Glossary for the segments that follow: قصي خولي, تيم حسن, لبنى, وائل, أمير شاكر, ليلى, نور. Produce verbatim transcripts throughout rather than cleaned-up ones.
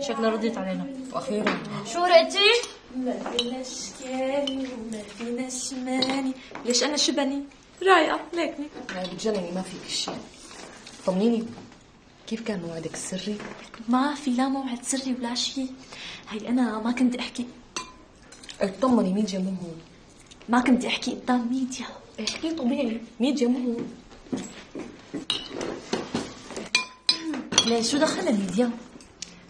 شكلها رضيت علينا واخيرا. شو رأيتي؟ ما فينا شكالي وما فينا شمالي. ليش انا شبني؟ رايقه ليكني. بتجنني ما فيك شيء. طمنيني كيف كان موعدك السري؟ ما في لا موعد سري ولا شيء. هي انا ما كنت احكي. اطمني مين جنبهم هون؟ ما كنت احكي قدام ميديا. احكي طبيعي مين جنبهم هون؟ ليش شو دخلها ميديا؟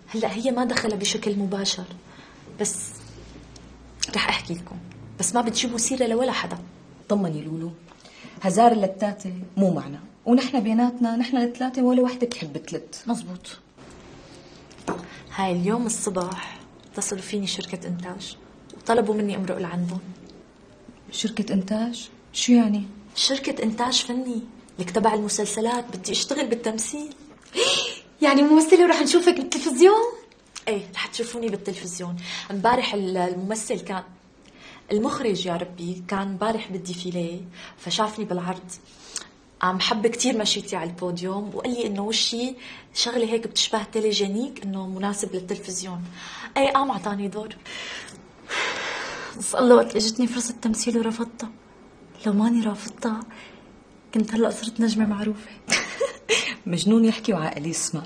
هلا هي ما دخلها بشكل مباشر بس رح احكي لكم، بس ما بتجيبوا سيره لولا حدا. طمني لولو، هزار اللتاتة مو معنا، ونحن بيناتنا نحن الثلاثة ولا وحدة بتحب تلت. مزبوط. هاي اليوم الصبح اتصلوا فيني شركة إنتاج وطلبوا مني أمرق لعندهم. شركة إنتاج؟ شو يعني؟ شركة إنتاج فني، لك تبع المسلسلات، بدي أشتغل بالتمثيل. يعني ممثلة ورح نشوفك بالتلفزيون؟ إيه رح تشوفوني بالتلفزيون. امبارح الممثل كان المخرج يا ربي كان امبارح بالديفيليه فشافني بالعرض، عم حب كثير مشيتي على البوديوم وقال لي انه وشي شغله هيك بتشبه تيليجينيك انه مناسب للتلفزيون. اي قام اعطاني دور. بس الله وقت اجتني فرصه تمثيل ورفضتها، لو ماني رافضتها كنت هلا صرت نجمه معروفه. مجنون يحكي وعقلي يسمع.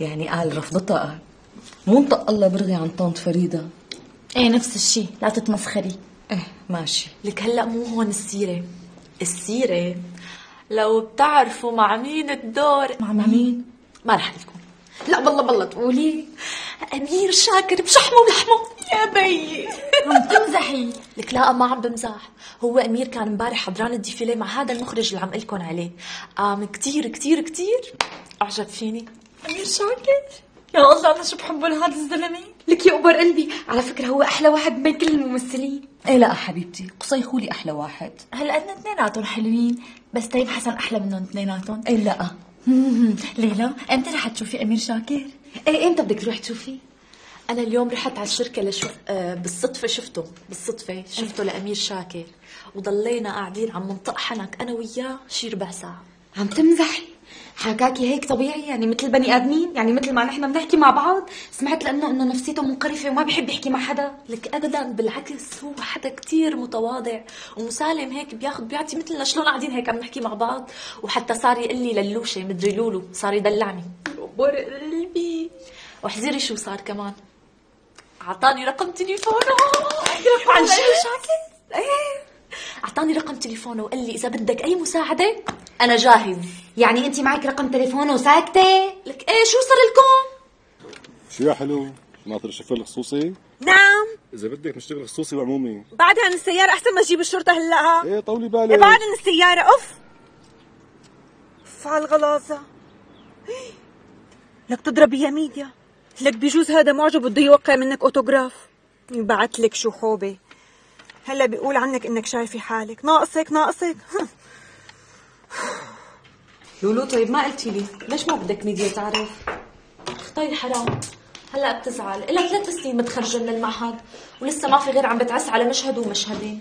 يعني قال رفضتها قال مو انطق الله برغي عن طنط فريده. ايه نفس الشيء، لا تتمسخري. ايه ماشي. لك هلا مو هون السيره، السيره لو بتعرفوا مع مين الدور. مع مين؟ ما رح لكم. لا بالله بالله تقولي أمير شاكر بشحمه ولحمه. يا بي عم تمزحي. لك لا ما عم بمزح، هو أمير كان امبارح حضران الديفيليه مع هذا المخرج اللي عم قلكم عليه. قام كثير كثير كثير أعجب فيني. أمير شاكر؟ يا الله أنا شو بحبه لهذا الزلمة. لك يقبر قلبي، على فكرة هو أحلى واحد بين كل الممثلين. ايه لا حبيبتي، قصي خولي أحلى واحد. هلا أنا اثنيناتهم حلوين، بس طيب حسن أحلى منهم اثنيناتهم. ايه لا. ليلى إمتى رح تشوفي أمير شاكر؟ ايه إمتى بدك تروحي تشوفي؟ أنا اليوم رحت على الشركة لشوف آه بالصدفة شفته، بالصدفة شفته لأمير شاكر، وضلينا قاعدين عم ننطق حنك أنا وياه شي ربع ساعة. عم تمزحي؟ حكاكي هيك طبيعي يعني مثل بني ادمين، يعني مثل ما نحن بنحكي مع بعض. سمعت لانه انه نفسيته منقرفه وما بيحب يحكي مع حدا. لك ابدا بالعكس، هو حدا كثير متواضع ومسالم، هيك بياخذ بيعطي مثلنا شلون قاعدين هيك عم نحكي مع بعض. وحتى صار يقول لي للوشه مدري لولو، صار يدلعني برق قلبي. واحذري شو صار كمان، اعطاني رقم تليفونه. عن شو شاكر؟ ايه اعطاني رقم تليفونه وقال لي اذا بدك اي مساعده انا جاهز. يعني انت معك رقم تليفونه وساكته؟ لك ايه شو صار لكم؟ شو يا حلو؟ ناطر الشوفير الخصوصي؟ نعم. اذا بدك نشتغل خصوصي وعمومي. بعد عن السياره احسن ما اجيب الشرطه هلا. ايه طولي بالك. بعد عن السياره. اوف اوف على الغلاظه. لك تضربي يا ميديا. لك بيجوز هذا معجب بده يوقع منك اوتوغراف. يبعت لك شو حوبه. هلا بيقول عنك انك شايفه حالك، ناقصك ناقصك. لولو طيب ما قلتي لي ليش ما بدك ميديا تعرف؟ اختي حرام هلا بتزعل، إلها ثلاث سنين متخرجه من المعهد ولسه ما في غير عم بتعس على مشهد ومشهدين.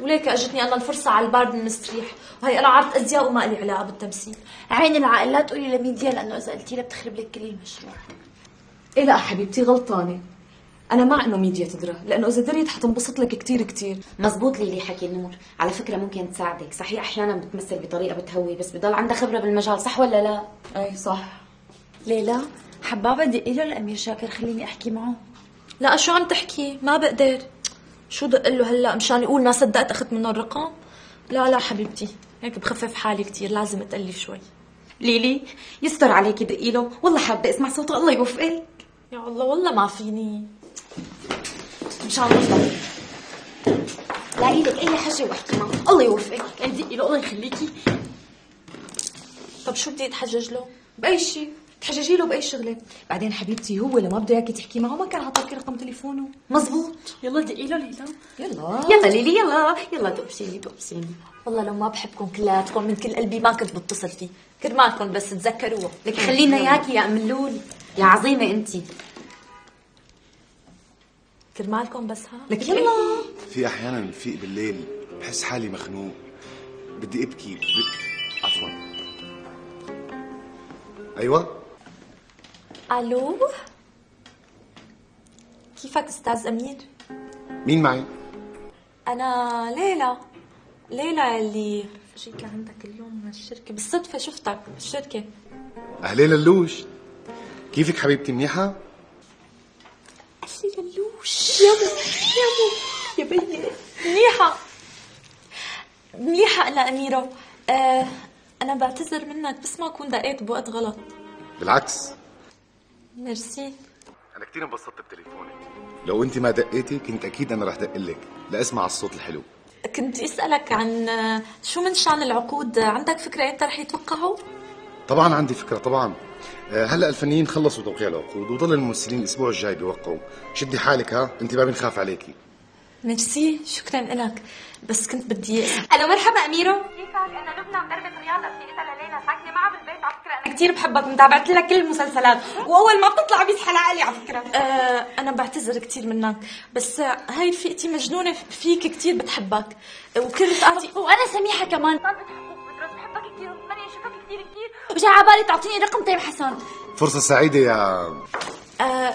وليك اجتني انا الفرصه على البارد المستريح، وهي انا عرض ازياء وما لي علاقه بالتمثيل. عين العقل لا تقولي لميديا لانه اذا قلتي لها بتخرب لك كل المشروع. إيه لا حبيبتي غلطانه، أنا مع إنه ميديا تدرى، لأنه إذا دريت حتنبسط لك كثير كثير. مزبوط ليلي حكي نور، على فكرة ممكن تساعدك، صحيح أحياناً بتمثل بطريقة بتهوي بس بضل عندها خبرة بالمجال، صح ولا لا؟ أي صح. ليلى، حبابة دقي له لأمير شاكر خليني أحكي معه. لا شو عم تحكي؟ ما بقدر. شو دق له هلا مشان يقول ما صدقت أخذت منه الرقم؟ لا لا حبيبتي، هيك بخفف حالي كثير، لازم أتألف شوي. ليلي، يستر عليكي دقي له، والله حابة أسمع صوته الله يوفقك. يا الله والله ما فيني. مشان نفضل لاقي لك اي حاجه واحكي معك، الله يوفقك، عندي له الله يخليكي. طب شو بدي اتحجج له؟ باي شيء، تحججي له باي شغله، بعدين حبيبتي هو لما بده اياكي تحكي معه ما كان عطاكي رقم تليفونه. مزبوط. يلا دقي له ليلى. يلا يلا ليلي يلا يلا دبسيني دبسيني. والله لو ما بحبكم كلياتكم من كل قلبي ما كنت بتصل فيه، كرمالكم بس تذكروها. لك خلينا اياكي يا ام اللول، يا عظيمه انتي. كرمالكم بس ها؟ لك يلا. في احيانا بفيق بالليل بحس حالي مخنوق، بدي ابكي بدي... عفوا. ايوه الو كيفك استاذ أمير؟ مين معي؟ أنا ليلى، ليلى اللي جيت لعندك اليوم من الشركة، بالصدفة شفتك بالشركة. أهلين اللوش، كيفك حبيبتي منيحة؟ أهلين اللوش يا مو يا مو يا بيي منيحة منيحة. أنا أميرة، آه أنا بعتذر منك بس ما أكون دقيت بوقت غلط. بالعكس. ميرسي، أنا كثير انبسطت بتليفونك. لو أنت ما دقيتي كنت أكيد أنا رح دقلك لأسمع الصوت الحلو. كنت أسألك عن شو من شأن العقود، عندك فكرة إمتى رح يتوقعوا؟ طبعا عندي فكرة طبعا. هلا الفنيين خلصوا توقيع العقود وضل الممثلين الأسبوع الجاي بيوقعوا. شدي حالك، ها أنت ما بنخاف عليكي. ميرسي، شكرا لك. بس كنت بدي ألو، مرحبا أميرة، كيفك؟ أنا لبنى مدربة رياضة بفريقها لليلى، ساكنة معها بالبيت. على فكرة أنا كثير بحبك، متابعت لها كل المسلسلات، وأول ما بتطلع بيس حلقة على فكرة. أه أنا بعتذر كثير منك، بس هاي رفيقتي مجنونة فيك، كثير بتحبك وكثير بتقعدي، وأنا سميحة كمان صار بتحبك وبترس، بحبك كثير وبتمنى أشوفك كثير كثير، وجاي على بالي تعطيني رقم تيم حسن. فرصة سعيدة يا أه...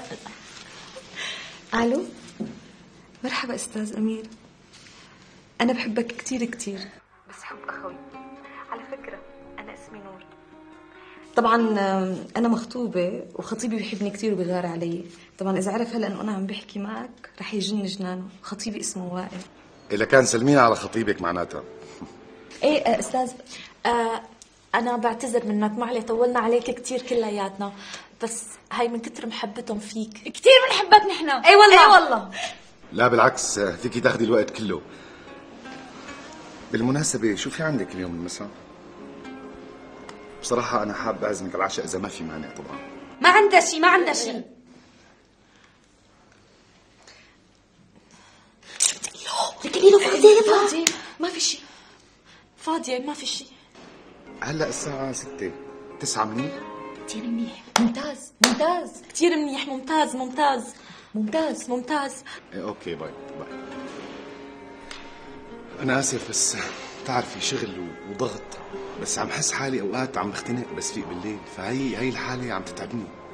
ألو، مرحبا أستاذ أمير، أنا بحبك كتير كتير، بس حب أخوي. على فكرة أنا اسمي نور، طبعا أنا مخطوبة وخطيبي بيحبني كتير وبيغار علي، طبعا إذا عرف هلا إنه أنا عم بحكي معك رح يجن جنانه. خطيبي اسمه وائل. إذا كان سلمينا على خطيبك معناتها. إيه أستاذ، آه أنا بعتذر منك، معلي طولنا عليك كتير كلياتنا، بس هاي من كتر محبتهم فيك. كتير بنحبك نحن. إي والله. إي والله. لا بالعكس، فيكي تاخدي الوقت كله. بالمناسبة شو في عندك اليوم المساء؟ بصراحة أنا حابة أعزمك على العشاء إذا ما في مانع. طبعا ما عندها شيء، ما عندها شيء. شو بدي أقول له؟ بدي أقول له فاضية، ما في شيء، فاضية ما في شيء. هلا الساعة ستة، تسعة منيح؟ كثير منيح. ممتاز ممتاز، كثير منيح. ممتاز ممتاز ممتاز ممتاز. ايه اوكي، باي باي. انا اسف بس بتعرفي شغل وضغط، بس عم حس حالي اوقات عم بختنق بس فيق بالليل، فهي هي الحاله عم تتعبني.